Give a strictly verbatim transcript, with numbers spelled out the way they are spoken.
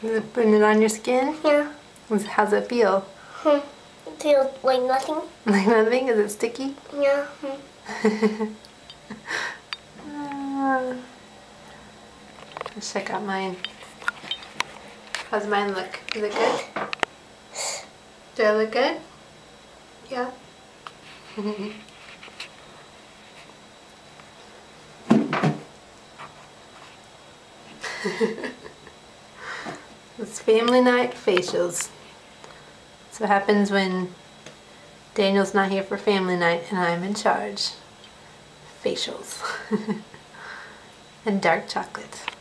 Is it putting it on your skin? Yeah. How's it feel? Hmm. It feels like nothing. Like nothing? Is it sticky? Yeah. Hmm. uh, let's check out mine. How's mine look? Is it good? Do I look good? Yeah. It's family night facials. That's what happens when Daniel's not here for family night and I'm in charge. Facials. And dark chocolate.